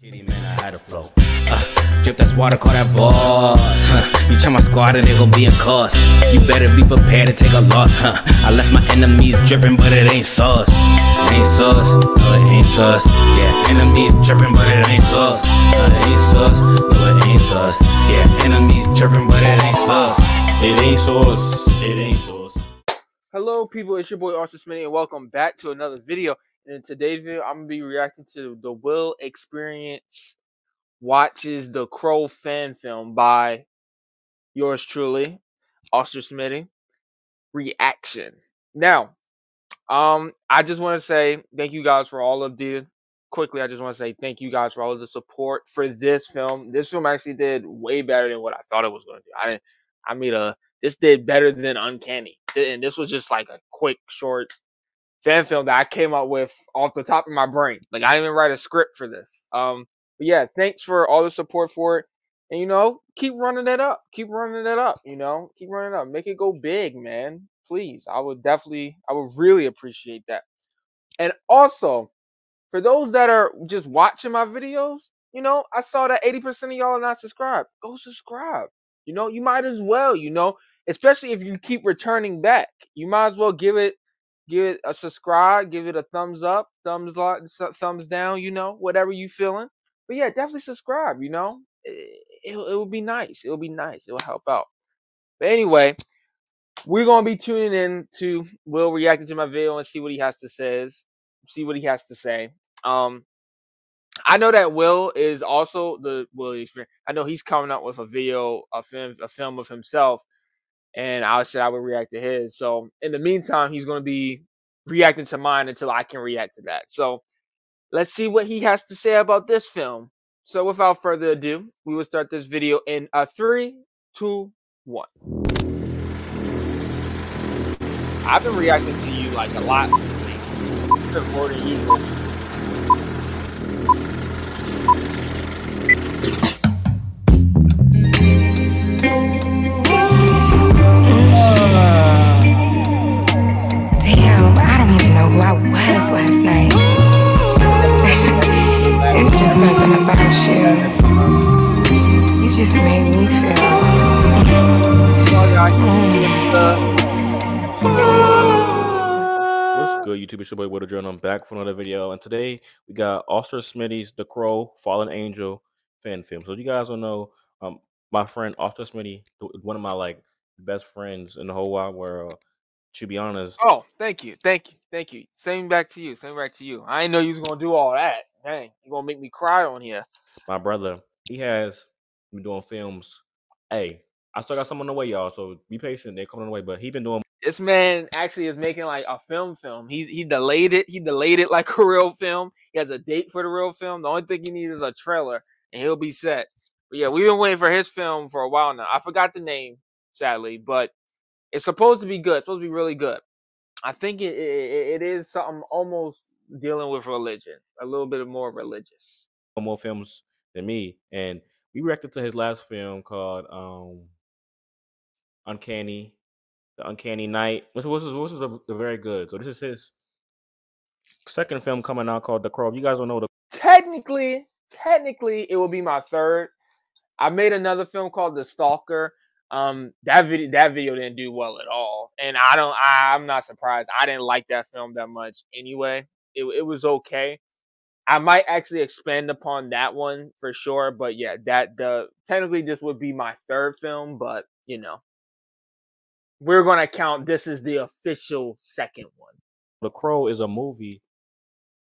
Kitty man, I had a flow. Drip that's water, call that boss. You try my squad and it gon' be a cost. You better be prepared to take a loss. I left my enemies dripping, but it ain't sauce. Ain't sauce, no it ain't sauce. Yeah, enemies dripping, but it ain't sauce. Ain't sauce, no it ain't sauce. Yeah, enemies dripping, but it ain't sauce. It ain't sauce, it ain't sauce. Hello people, it's your boy Auster Smitty and welcome back to another video. In today's video, I'm going to be reacting to The Will Experience Watches The Crow fan film by yours truly, Auster Smitty. Reaction. Now, I just want to say thank you guys for all of the... Quickly, I just want to say thank you guys for all of the support for this film. This film actually did way better than what I thought it was going to do. This did better than Uncanny. And this was just like a quick, short... fan film that I came up with off the top of my brain. Like, I didn't even write a script for this. But yeah, thanks for all the support for it. And, you know, keep running it up. Keep running it up, you know. Keep running it up. Make it go big, man. Please. I would really appreciate that. And also, for those that are just watching my videos, you know, I saw that 80% of y'all are not subscribed. Go subscribe. You know, you might as well, you know. Especially if you keep returning back. You might as well give it a subscribe, give it a thumbs up, thumbs down, you know, whatever you feeling. But yeah, definitely subscribe, you know. It will be nice. It will be nice. It will help out. But anyway, we're going to be tuning in to Will reacting to my video and see what he has to say. I know that Will is also the Will Experience. I know he's coming up with a video, a film of himself. And I said I would react to his. So in the meantime, he's going to be reacting to mine until I can react to that. So let's see what he has to say about this film. So without further ado, we will start this video in 3, 2, 1. I've been reacting to you like a lot lately, more than usual. You just made me feel What's good, YouTube? It's your boy Will the Journal. I'm back for another video, and today we got Auster Smitty's The Crow: Fallen Angel fan film. So you guys don't know, my friend Auster Smitty, one of my like best friends in the whole wide world, to be honest. Oh, thank you, thank you, thank you. Same back to you, same back to you. I didn't know you was gonna do all that. Dang, you're gonna make me cry on here. My brother, he has been doing films. Hey, I still got some on the way, y'all, so be patient. They're coming on the way, but he been doing... This man actually is making like a film. He delayed it. He delayed it like a real film. He has a date for the real film. The only thing he needs is a trailer, and he'll be set. But yeah, we've been waiting for his film for a while now. I forgot the name, sadly, but it's supposed to be good. It's supposed to be really good. I think it is something almost... dealing with religion, a little bit more religious. More films than me, and we reacted to his last film called Uncanny, The Uncanny Night, which was very good. So this is his second film coming out called The Crow. You guys don't know the... Technically, it will be my third. I made another film called The Stalker. That video didn't do well at all, and I'm not surprised. I didn't like that film that much anyway. It was okay. I might actually expand upon that one for sure. But yeah, technically this would be my third film, but you know, we're gonna count this is the official second one. The Crow is a movie,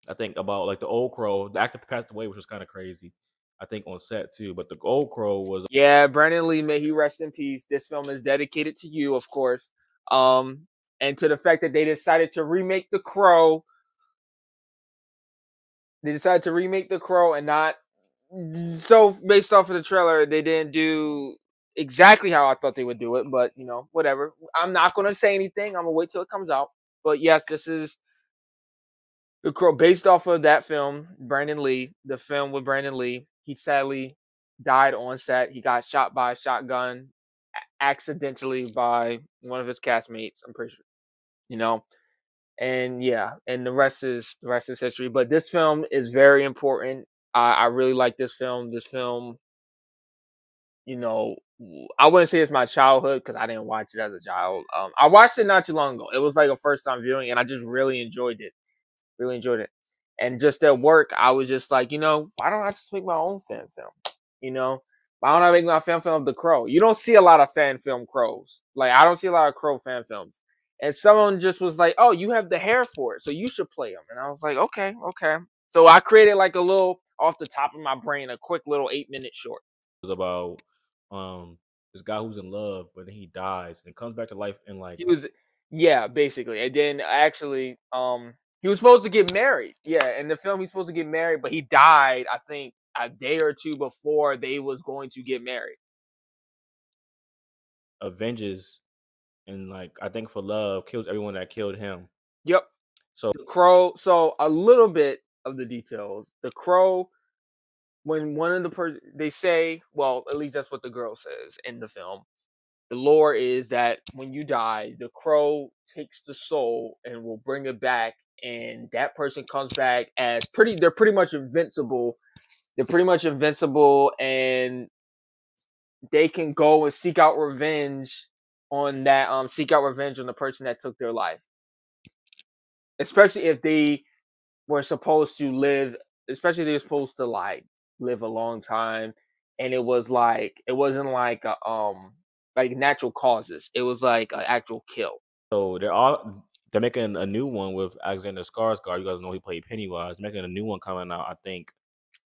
I think, about like the old Crow. The actor passed away, which was kind of crazy, I think, on set too. But the old Crow was... Yeah, Brandon Lee, may he rest in peace. This film is dedicated to you, of course. And to the fact that they decided to remake The Crow. They decided to remake The Crow and not... So, based off of the trailer, they didn't do exactly how I thought they would do it. But, you know, whatever. I'm not going to say anything. I'm going to wait till it comes out. But, yes, this is The Crow. Based off of that film, Brandon Lee, the film with Brandon Lee, he sadly died on set. He got shot by a shotgun accidentally by one of his castmates, I'm pretty sure. You know? And yeah, and the rest is history. But this film is very important. I really like this film. This film, you know, I wouldn't say it's my childhood because I didn't watch it as a child. I watched it not too long ago. It was like a first time viewing, and I just really enjoyed it. Really enjoyed it. And just at work, I was just like, you know, why don't I just make my own fan film? You know, why don't I make my fan film of The Crow? You don't see a lot of fan film Crows. Like, I don't see a lot of Crow fan films. And someone just was like, oh, you have the hair for it, so you should play them. And I was like, okay, okay. So I created like a little, off the top of my brain, a quick little 8-minute short. It was about this guy who's in love, but then he dies and comes back to life and like... Basically. And then actually, he was supposed to get married. Yeah, in the film, he's supposed to get married, but he died, I think, a day or two before they was going to get married. Avenges and like, I think for love, kills everyone that killed him. Yep. So The Crow, so a little bit of the details. The Crow, when one of the they say, well, at least that's what the girl says in the film. The lore is that when you die, the crow takes the soul and will bring it back, and that person comes back as they're pretty much invincible. They're pretty much invincible, and they can go and seek out revenge on that, seek out revenge on the person that took their life. Especially if they were supposed to live, especially if they're supposed to like live a long time, and it was like, it wasn't like a, like natural causes. It was like an actual kill. So they're making a new one with Alexander Skarsgård. You guys know he played Pennywise. They're making a new one coming out, I think.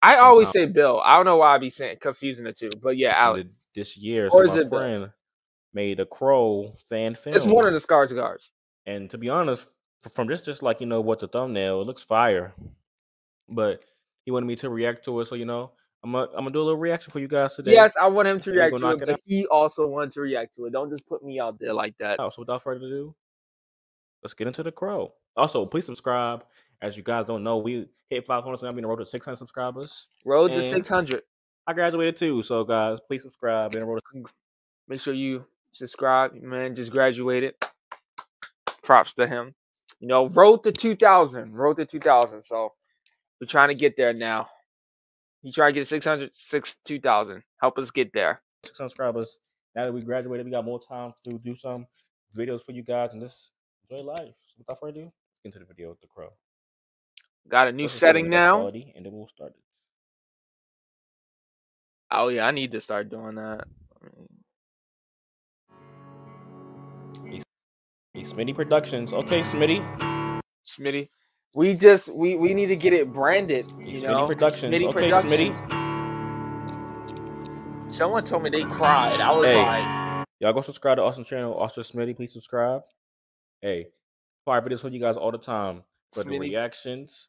I always say Bill. I don't know why I be saying confusing the two, but yeah, Alex. This year, so my friend made a Crow fan film. It's one of the Skarsgårds. And to be honest, from just like, you know, what the thumbnail, it looks fire. But he wanted me to react to it, so you know, I'm gonna do a little reaction for you guys today. Yes, I want him to react to it, but he also wanted to react to it. Don't just put me out there like that. So without further ado, let's get into The Crow. Also, please subscribe. As you guys don't know, we hit 500, so I'm on the road to 600 subscribers. Road to 600. I graduated too, so guys, please subscribe. And make sure you subscribe. Man, just graduated. Props to him. You know, road to 2,000. Road to 2,000, so we're trying to get there now. You try to get 600, 2,000. Help us get there. 600 subscribers. Now that we graduated, we got more time to do some videos for you guys and just enjoy life. So without further ado, let's get into the video with The Crow. Got a new setting now. Quality, and then we'll start it. Oh yeah, I need to start doing that. Hey, Smitty Productions. Okay, Smitty. Smitty. We just we need to get it branded. You know? Smitty Productions. Smitty Productions. Okay, Smitty. Someone told me they cried. I was like, y'all go subscribe to Austin channel, Auster Smitty. Please subscribe. Hey, fire videos for you guys all the time. For the reactions,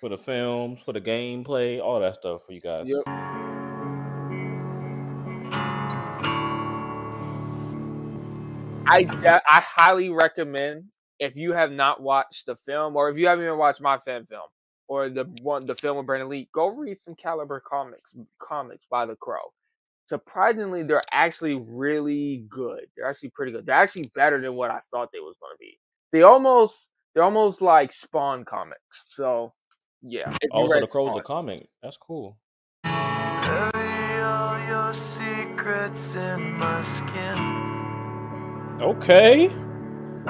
for the films, for the gameplay, all that stuff for you guys. Yep. I highly recommend, if you have not watched the film, or if you haven't even watched my fan film or the film with Brandon Lee, go read some Caliber comics by The Crow. Surprisingly, they're actually really good. They're actually pretty good. They're actually better than what I thought they was going to be. They're almost like Spawn comics. So, yeah. Oh, so The Crow's a comic. That's cool. Carry all your secrets in my skin. Okay. Come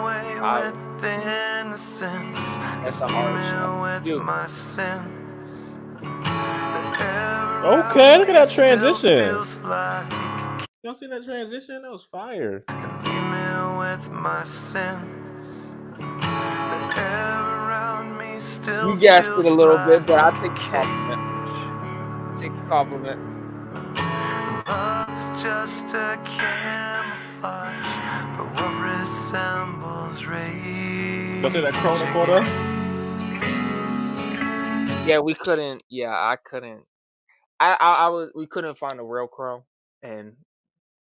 away with innocence. That's a hard shot. Dude. My sins. Okay, look at that transition. Like... Y'all see that transition? That was fire. With my sins, the air around me still. You gasped it a little bit, but I take the compliment. Take the compliment. Love's just a camouflage for what resembles rage. Was it that Corona border? Yeah, we couldn't. Yeah, I couldn't. I was. We couldn't find a real crow, and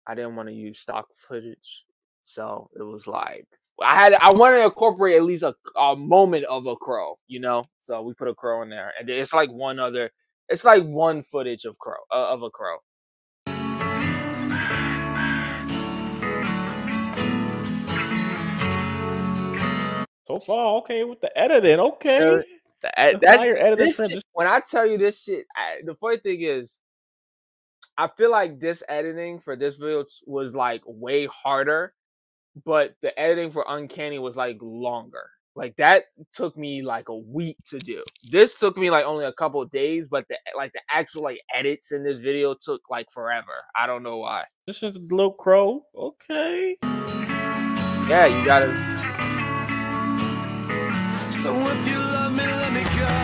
I didn't want to use stock footage. So it was like I wanted to incorporate at least a moment of a crow, you know. So we put a crow in there, and it's like one footage of crow of a crow. So far, okay with the editing, okay. When I tell you this shit, the funny thing is, I feel like this editing for this video was like way harder, but the editing for Uncanny was like longer. Like that took me like a week to do. This took me like only a couple of days, but the actual like edits in this video took like forever. I don't know why. This is the little Crow. Okay. Yeah, you gotta. So if you love me, let me go.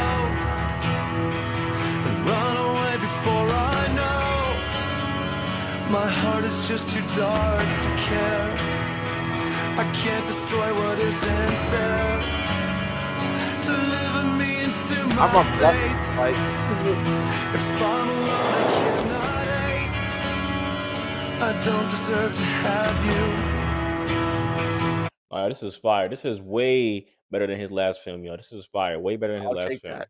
And run away before I know. My heart is just too dark to care. I can't destroy what isn't there. Deliver me into my fate. If I'm alone, I cannot hate. I don't deserve to have you. Alright, this is fire. This is way better than his last film, yo. This is fire. Way better than his last film.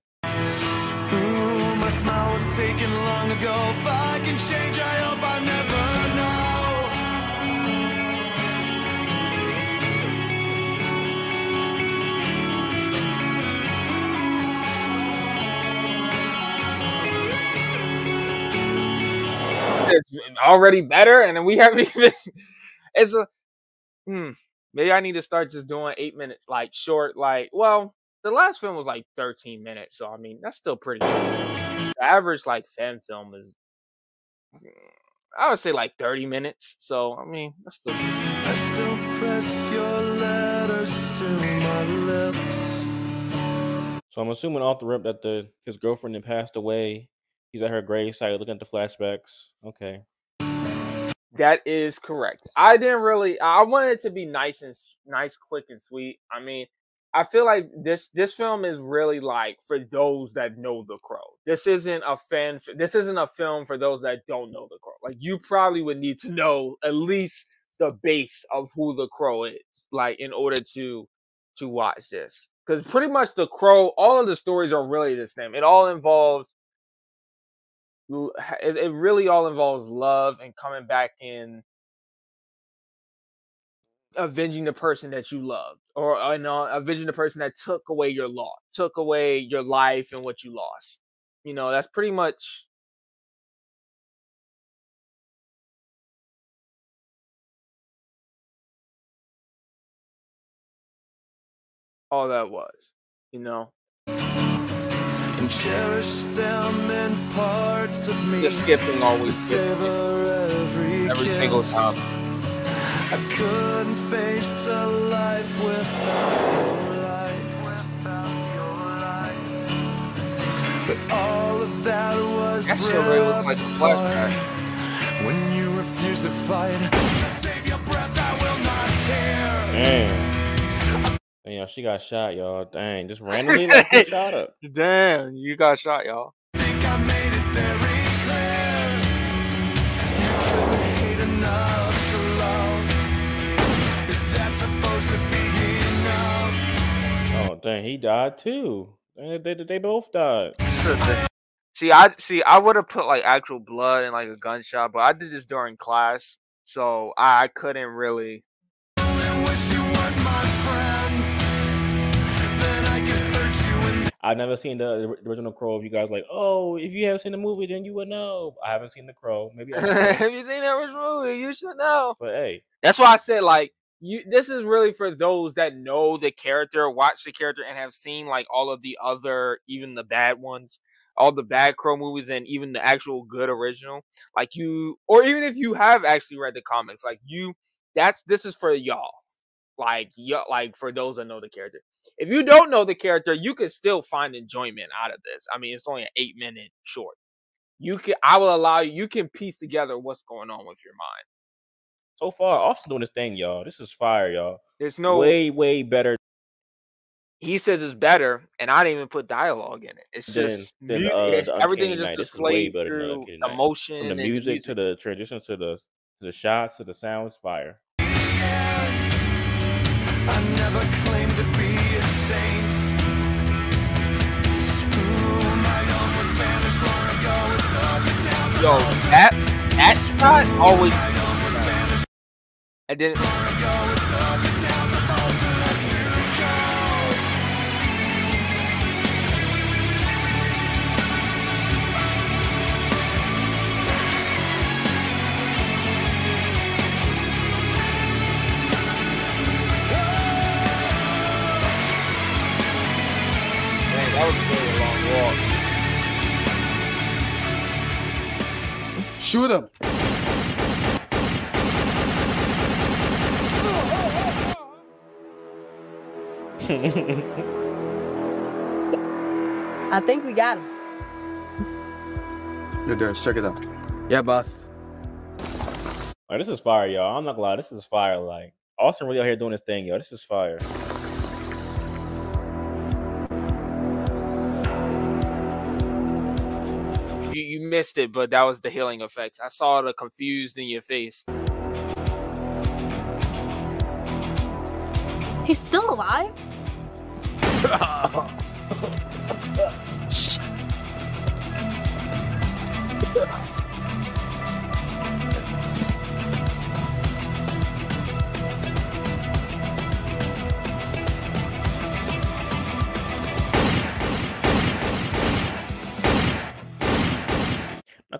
Ooh, my smile was taken long ago. If I can change, I hope I never know. It's already better, and then we haven't even. It's a. Maybe I need to start just doing 8 minutes, like short, like. Well, the last film was like 13 minutes, so I mean that's still pretty good. The average like fan film is, I would say like 30 minutes. So I mean that's still. I still press your letters to my lips. So I'm assuming off the rip that his girlfriend had passed away. He's at her gravesite looking at the flashbacks. Okay. That is correct. I didn't really... I wanted it to be nice, quick, and sweet. I mean, I feel like this film is really like for those that know The Crow. This isn't a film for those that don't know The Crow. Like, you probably would need to know at least the base of who The Crow is, like, in order to watch this. Because pretty much The Crow, all of the stories are really the same. It all involves... It really all involves love and coming back and avenging the person that you loved, or avenging the person that took away your life and what you lost. You know, that's pretty much. All that was, you know. And cherish them in parts of me. The skipping always every single time. I couldn't face a life without your lights. But all of that was actually really looks like a flashback. When you refuse to fight, save your breath, I will not care. Damn. Damn, she got shot, y'all. Dang, just randomly got shot up. Damn, you got shot, y'all. Think I made it very clear. You hate enough to love. Is that supposed to be enough? Oh, dang, he died too. They both died. See, I would have put like actual blood and like a gunshot, but I did this during class, so I couldn't really. I've never seen the original Crow. If you guys like, oh, if you haven't seen the movie, then you would know. I haven't seen The Crow. Maybe if you've seen the original movie, you should know. But hey, that's why I said like, this is really for those that know the character, watch the character, and have seen like all of the other, even the bad ones, all the bad Crow movies, and even the actual good original. Like you, or even if you have actually read the comics, like you, this is for y'all. Like, like for those that know the character. If you don't know the character, you can still find enjoyment out of this. I mean, it's only an 8-minute short. I will allow you. You can piece together what's going on with your mind. So far, Austin doing this thing, y'all. This is fire, y'all. There's no way better. He says it's better, and I didn't even put dialogue in it. It's just everything is just displayed through emotion, from the music to the transitions to the shots to the sounds. Fire. I never claimed to be a saint. Ooh, my own was banished long ago. It's all the town. Yo, that shot always. I didn't. That was a very long walk. Shoot him. I think we got him. Good, Darius. Check it out. Yeah, boss. All right, this is fire, y'all. I'm not gonna lie. This is fire. Like, Austin really out here doing his thing, yo. This is fire. You missed it, but that was the healing effects. I saw the confused in your face. He's still alive?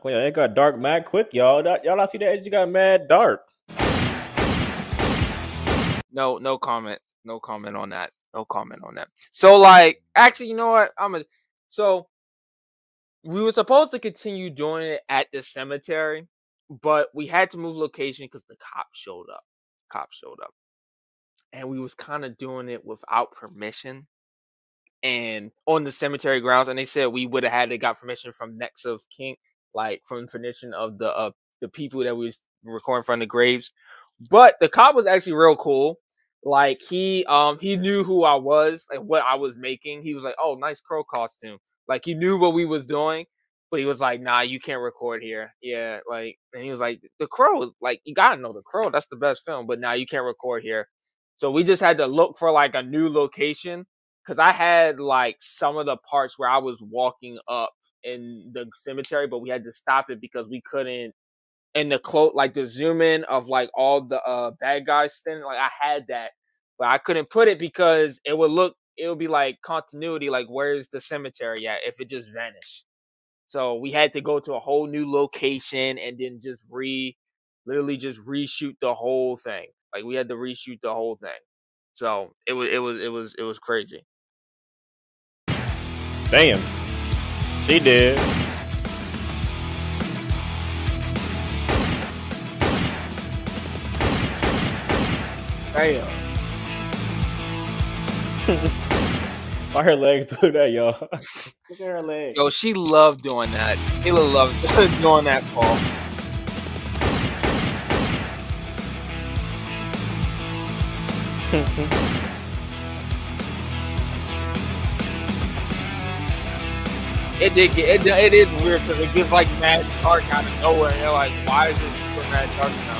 It got dark mad quick, y'all. Y'all not see that? It just got mad dark. No, no comment. No comment on that. No comment on that. So, like, actually, you know what? So, we were supposed to continue doing it at the cemetery, but we had to move location because the cop showed up. And we was kind of doing it without permission and on the cemetery grounds. And they said we would have had to got permission from next of kin, like from permission of the people that we was recording from the graves. But the cop was actually real cool. Like, he knew who I was and what I was making. He was like, "Oh, nice crow costume." Like, he knew what we was doing, but he was like, "Nah, you can't record here." Yeah, like, and he was like, "The Crow is like, you gotta know The Crow. That's the best film, but nah, you can't record here." So we just had to look for like a new location because I had like some of the parts where I was walking up in the cemetery, but we had to stop it because we couldn't. And the close, like the zoom in of like all the bad guys standing, like I had that, but I couldn't put it because it would look, it would be like continuity, like where's the cemetery at if it just vanished. So we had to go to a whole new location and then just literally just reshoot the whole thing. Like we had to reshoot the whole thing. So it was crazy. Damn, she did. Damn. Why her legs do that, y'all? Look at her legs. Yo, she loved doing that. She loved doing that, Paul. It is weird because it gets like mad dark out of nowhere. You're like, why is it so mad dark now?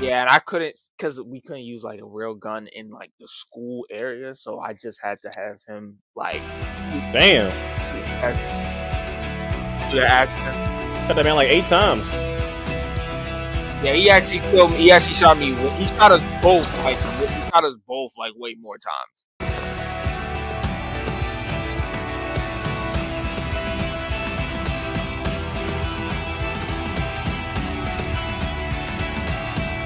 Yeah, and I couldn't because we couldn't use like a real gun in like the school area, so I just had to have him like, damn, yeah, shot that man like 8 times. Yeah, he actually killed me. He actually shot me. He shot us both. Like he shot us both like way more times.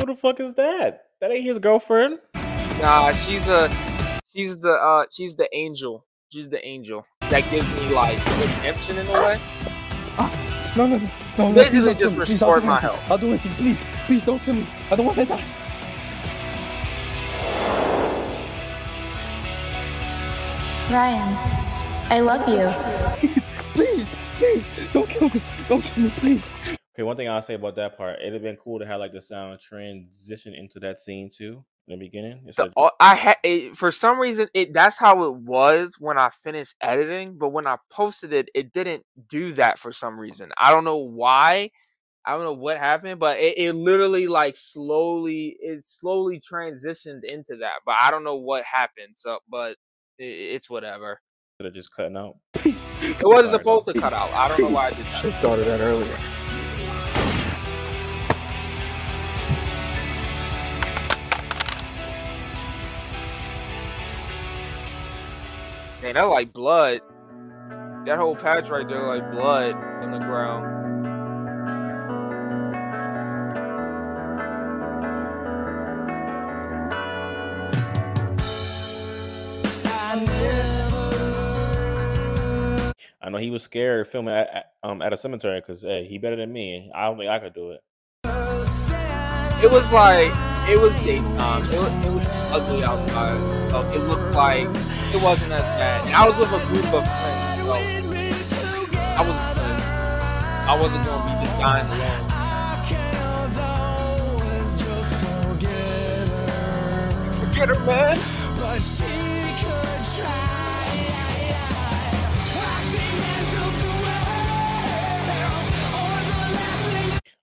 Who the fuck is that? That ain't his girlfriend. Nah, she's the angel. She's the angel that gives me like redemption in a way. No. Basically, just restore my health. I'll do it. Please don't kill me. I don't want to die. Ryan, I love you. Please, don't kill me. Don't kill me, please. Okay, one thing I'll say about that part, it'd have been cool to have like the sound transition into that scene too. in the beginning. For some reason, that's how it was when I finished editing, but when I posted it, it didn't do that for some reason. I don't know why. I don't know what happened, but it literally slowly transitioned into that. But I don't know what happened. So, but it's whatever. They're just cutting out. It wasn't supposed to cut out. I don't know why I did that. Should have thought of that earlier. Man, that like blood. That whole patch right there, like blood on the ground. I know he was scared filming at a cemetery because hey, he better than me. I don't think I could do it. It was daytime. It was ugly outside. So it looked like it wasn't as bad. And I was with a group of friends, so I wasn't gonna be just dying alone. Forget her, man. But she could try.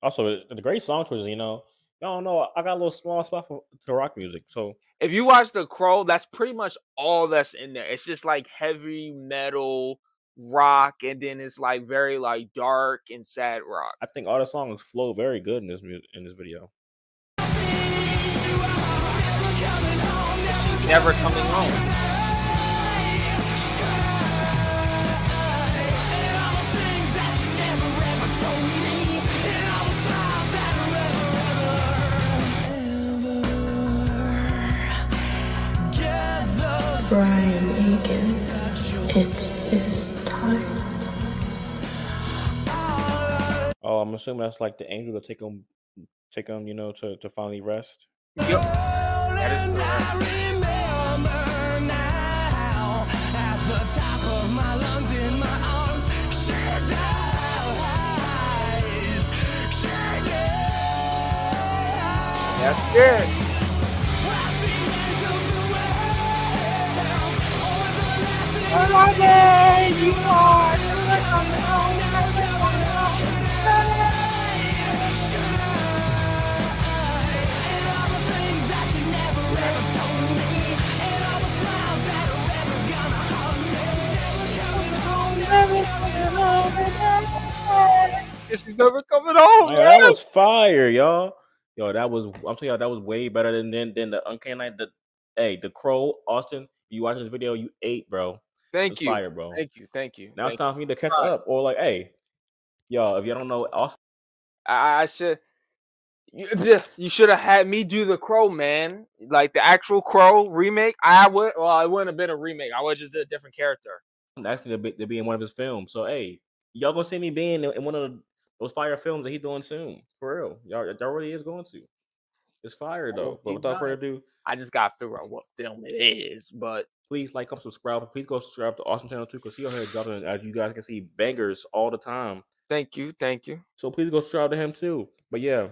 Also, the great song choices, you know. I don't know. I got a little small spot for rock music. So if you watch The Crow, that's pretty much all that's in there. It's just like heavy metal rock, and then it's like very like dark and sad rock. I think all the songs flow very good in this video. She's never coming home. Brian Egan, it is time. Oh, I'm assuming that's like the angel to take him, you know, to finally rest. Yep. That is correct. That's good. She's never coming home. Man, that was fire, y'all. Yo, that was, I'm telling y'all, that was way better than the Uncanny. The Crow, Austin, you watching this video, you ate, bro. Thank you. Fire, bro. Thank you. Now it's time for me to catch up. Or like, hey, yo, if you don't know, Austin. I should. You should have had me do The Crow, man. Like the actual Crow remake. It wouldn't have been a remake. I would have just did a different character. Actually, to be in one of his films. So, hey, y'all gonna see me being in one of those fire films that he's doing soon. For real. Y'all really is going to. It's fire, though. But without further ado, I just gotta figure out what film it is, but. Please like, come subscribe. Please go subscribe to Austin channel too, because he'll have dropping, as you guys can see, bangers all the time. Thank you. So please go subscribe to him too. But yeah,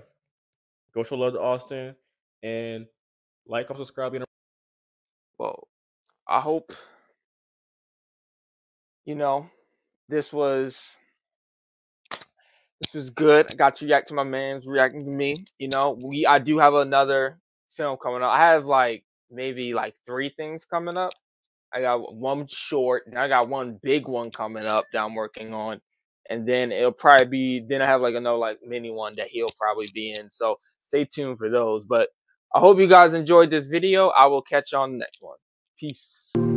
go show love to Austin and like, come subscribe. Well, I hope you know this was good. I got to react to my man's reacting to me. You know, I do have another film coming up. I have maybe 3 things coming up. I got one short, and I got one big one coming up that I'm working on, and then it'll probably be. Then I have another mini one that he'll probably be in. So stay tuned for those. But I hope you guys enjoyed this video. I will catch you on the next one. Peace.